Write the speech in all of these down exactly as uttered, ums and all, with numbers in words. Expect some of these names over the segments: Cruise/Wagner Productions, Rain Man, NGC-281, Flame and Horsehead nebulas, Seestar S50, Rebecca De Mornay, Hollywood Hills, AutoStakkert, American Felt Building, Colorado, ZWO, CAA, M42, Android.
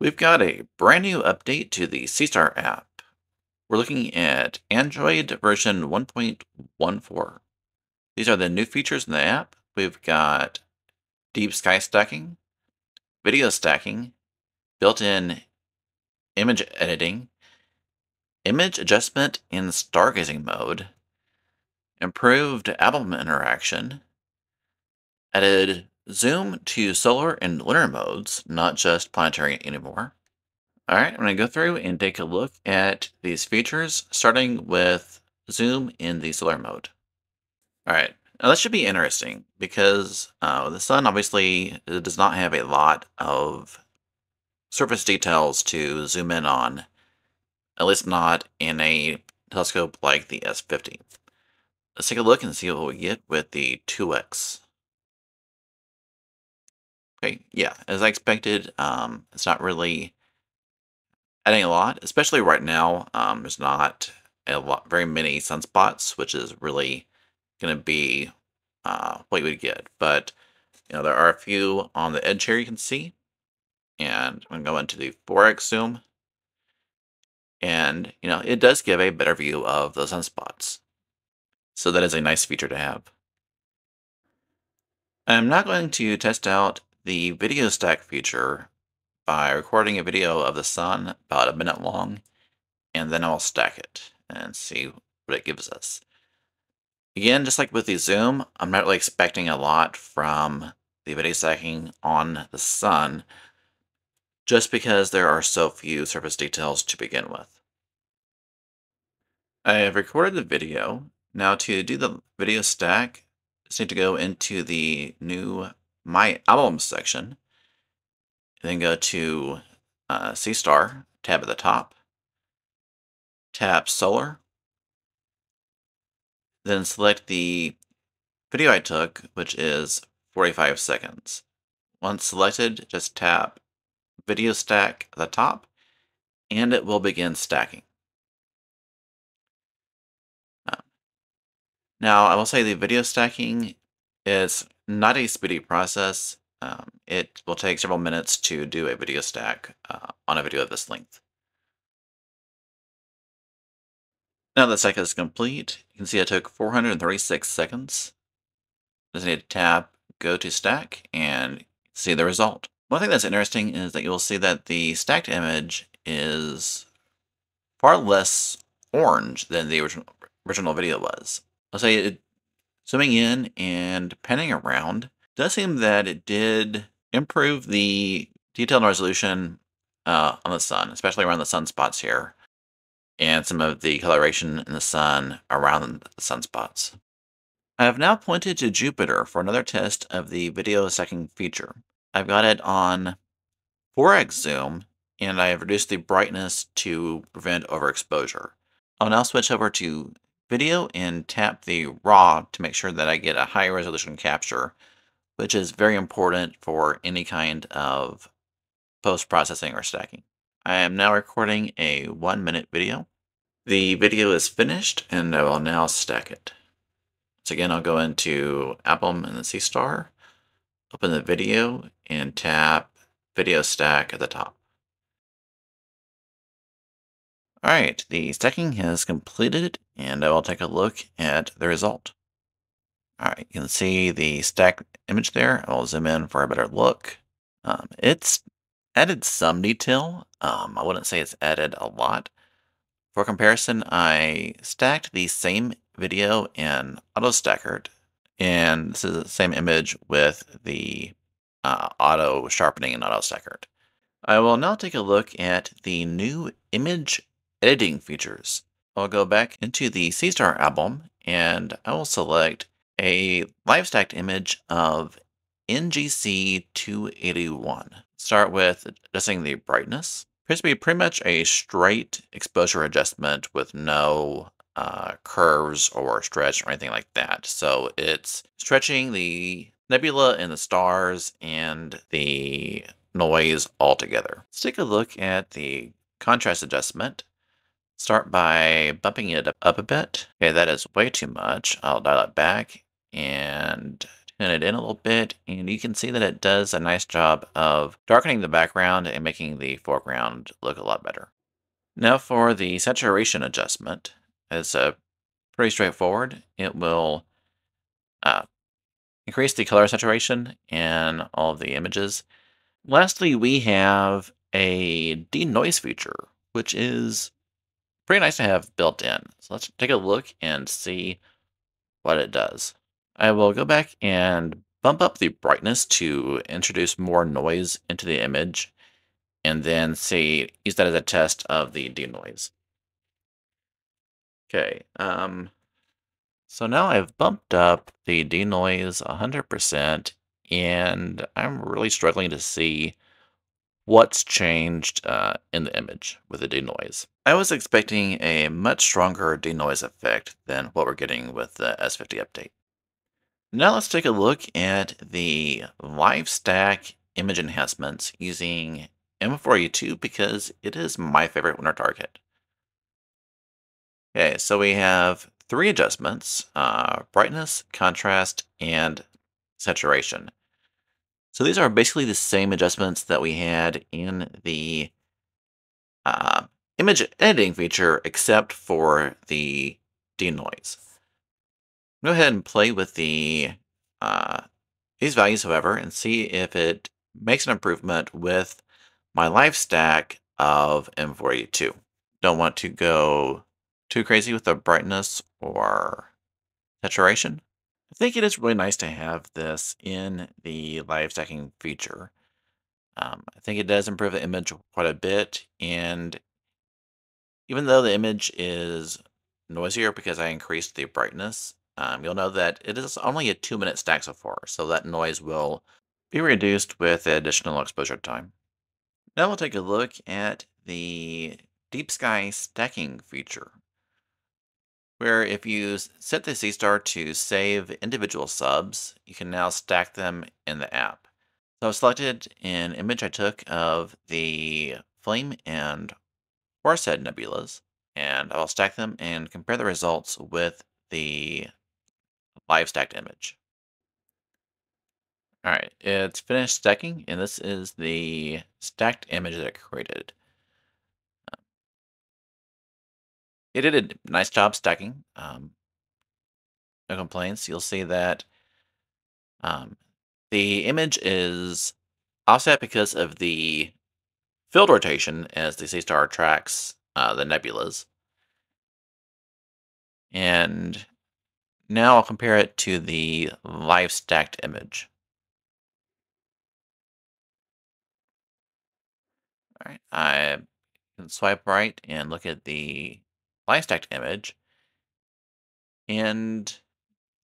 We've got a brand new update to the Seestar app. We're looking at Android version one point one four. These are the new features in the app. We've got deep sky stacking, video stacking, built-in image editing, image adjustment in stargazing mode, improved album interaction, added zoom to solar and lunar modes, not just planetary anymore. All right, I'm going to go through and take a look at these features, starting with zoom in the solar mode. All right, now this should be interesting because uh, the sun obviously does not have a lot of surface details to zoom in on, at least not in a telescope like the S fifty. Let's take a look and see what we get with the two X. Okay, yeah, as I expected, um, it's not really adding a lot, especially right now. Um, there's not a lot, very many sunspots, which is really going to be uh, what you would get. But you know, there are a few on the edge here you can see, and I'm going to go into the four X zoom, and you know, it does give a better view of the sunspots. So that is a nice feature to have. I'm not going to test out the video stack feature by recording a video of the sun about a minute long, and then I'll stack it and see what it gives us. Again, just like with the zoom, I'm not really expecting a lot from the video stacking on the sun, just because there are so few surface details to begin with. I have recorded the video. Now to do the video stack, just need to go into the new My Album section, then go to uh, Seestar, tab at the top, tap Solar, then select the video I took, which is forty-five seconds. Once selected, just tap Video Stack at the top, and it will begin stacking. Now, I will say the video stacking is not a speedy process. Um, it will take several minutes to do a video stack uh, on a video of this length. Now the stack is complete. You can see I took four hundred thirty-six seconds. Just need to tap Go to Stack and see the result. One thing that's interesting is that you will see that the stacked image is far less orange than the original, original video was. I'll say it, zooming in and panning around, does seem that it did improve the detail and resolution uh, on the sun, especially around the sunspots here, and some of the coloration in the sun around the sunspots. I have now pointed to Jupiter for another test of the video stacking feature. I've got it on four X zoom, and I have reduced the brightness to prevent overexposure. I'll now switch over to video and tap the RAW to make sure that I get a high resolution capture, which is very important for any kind of post-processing or stacking. I am now recording a one minute video. The video is finished and I will now stack it. So again, I'll go into Album and the Seestar, open the video and tap Video Stack at the top. All right, the stacking has completed, and I will take a look at the result. All right, you can see the stacked image there. I'll zoom in for a better look. Um, it's added some detail. Um, I wouldn't say it's added a lot. For comparison, I stacked the same video in AutoStakkert, and this is the same image with the uh, auto sharpening in AutoStakkert. I will now take a look at the new image editing features. I'll go back into the Seestar album and I will select a live stacked image of N G C two eighty-one. Start with adjusting the brightness. Appears to be pretty much a straight exposure adjustment with no uh, curves or stretch or anything like that. So it's stretching the nebula and the stars and the noise all together. Let's take a look at the contrast adjustment. Start by bumping it up a bit. Okay, that is way too much. I'll dial it back and Pin it in a little bit, and you can see that it does a nice job of darkening the background and making the foreground look a lot better. Now for the saturation adjustment, it's uh, pretty straightforward. It will uh, increase the color saturation in all of the images. Lastly, we have a denoise feature, which is pretty nice to have built in. So let's take a look and see what it does. I will go back and bump up the brightness to introduce more noise into the image, and then see, use that as a test of the denoise. Okay, um, so now I've bumped up the denoise one hundred percent, and I'm really struggling to see what's changed uh, in the image with the denoise. I was expecting a much stronger denoise effect than what we're getting with the S fifty update. Now let's take a look at the live stack image enhancements using M forty-two, because it is my favorite winter target. Okay, so we have three adjustments, uh, brightness, contrast, and saturation. So these are basically the same adjustments that we had in the uh, image editing feature, except for the denoise. Go ahead and play with the uh, these values, however, and see if it makes an improvement with my live stack of M forty-two. Don't want to go too crazy with the brightness or saturation. I think it is really nice to have this in the live stacking feature. Um, I think it does improve the image quite a bit, and even though the image is noisier because I increased the brightness, Um, you'll know that it is only a two minute stack so far, so that noise will be reduced with additional exposure time. Now we'll take a look at the Deep Sky stacking feature, where if you set the Seestar to save individual subs, you can now stack them in the app. So I've selected an image I took of the Flame and Horsehead nebulas, and I'll stack them and compare the results with the live stacked image. All right, it's finished stacking, and this is the stacked image that I created. It did a nice job stacking. Um, no complaints. You'll see that um, the image is offset because of the field rotation as the Seestar tracks uh, the nebulas. And now I'll compare it to the live stacked image. All right, I can swipe right and look at the live stacked image. And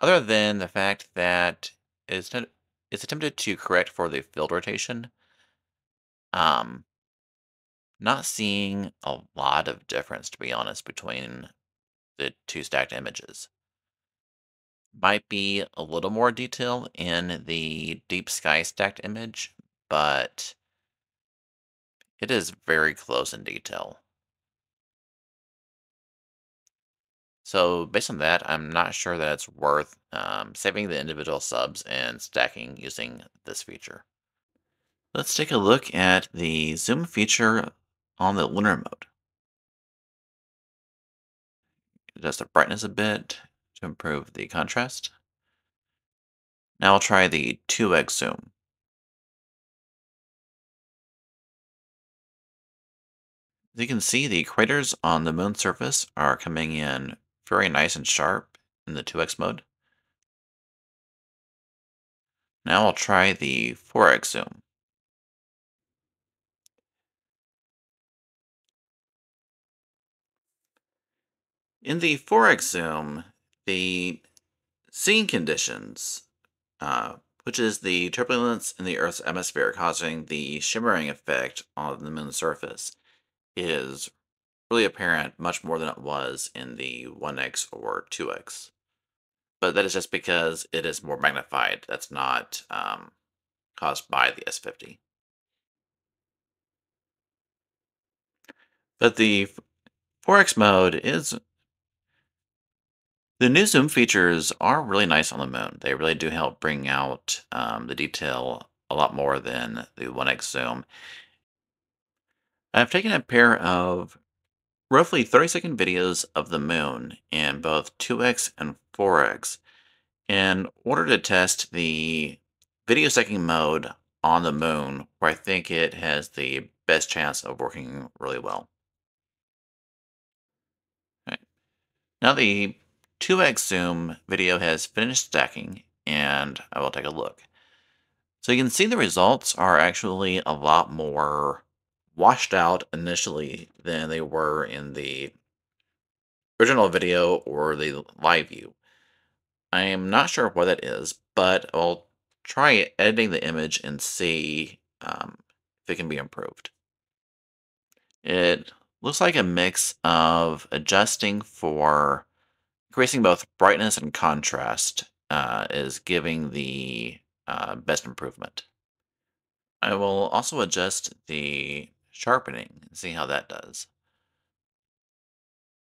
other than the fact that it's, not, it's attempted to correct for the field rotation, um, not seeing a lot of difference, to be honest, between the two stacked images. Might be a little more detail in the Deep Sky stacked image, but it is very close in detail. So based on that, I'm not sure that it's worth um, saving the individual subs and stacking using this feature. Let's take a look at the zoom feature on the lunar mode. Adjust the brightness a bit to improve the contrast. Now I'll try the two X zoom. As you can see, the craters on the moon's surface are coming in very nice and sharp in the two X mode. Now I'll try the four X zoom. In the four X zoom, the scene conditions, uh, which is the turbulence in the Earth's atmosphere causing the shimmering effect on the moon's surface, is really apparent much more than it was in the one X or two X. But that is just because it is more magnified. That's not um, caused by the S fifty. But the four X mode is The new zoom features are really nice on the Moon. They really do help bring out um, the detail a lot more than the one X zoom. I've taken a pair of roughly thirty second videos of the Moon in both two X and four X in order to test the video stacking mode on the Moon, where I think it has the best chance of working really well. Right. Now the two X zoom video has finished stacking, and I will take a look. So you can see the results are actually a lot more washed out initially than they were in the original video or the live view. I am not sure why that is, but I'll try editing the image and see um, if it can be improved. It looks like a mix of adjusting for increasing both brightness and contrast uh, is giving the uh, best improvement. I will also adjust the sharpening and see how that does.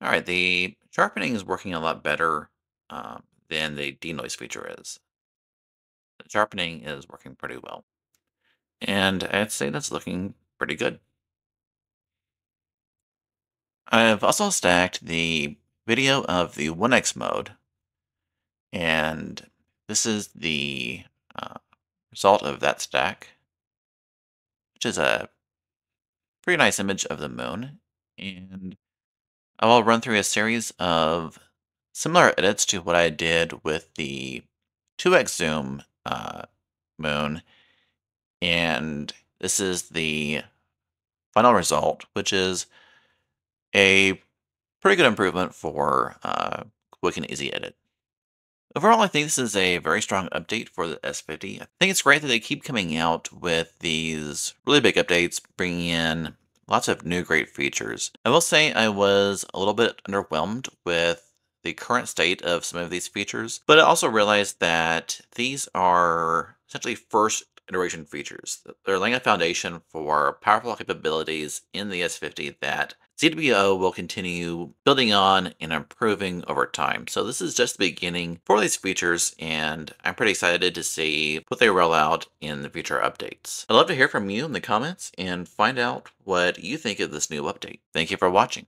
All right, the sharpening is working a lot better uh, than the denoise feature is. The sharpening is working pretty well, and I'd say that's looking pretty good. I've also stacked the video of the one X mode, and this is the uh, result of that stack, which is a pretty nice image of the Moon. And I will run through a series of similar edits to what I did with the two X zoom uh, Moon, and this is the final result, which is a pretty good improvement for uh, quick and easy edit. Overall, I think this is a very strong update for the S fifty. I think it's great that they keep coming out with these really big updates, bringing in lots of new great features. I will say I was a little bit underwhelmed with the current state of some of these features, but I also realized that these are essentially first iteration features. They're laying a foundation for powerful capabilities in the S fifty that Z W O will continue building on and improving over time. So this is just the beginning for these features, and I'm pretty excited to see what they roll out in the future updates. I'd love to hear from you in the comments and find out what you think of this new update. Thank you for watching.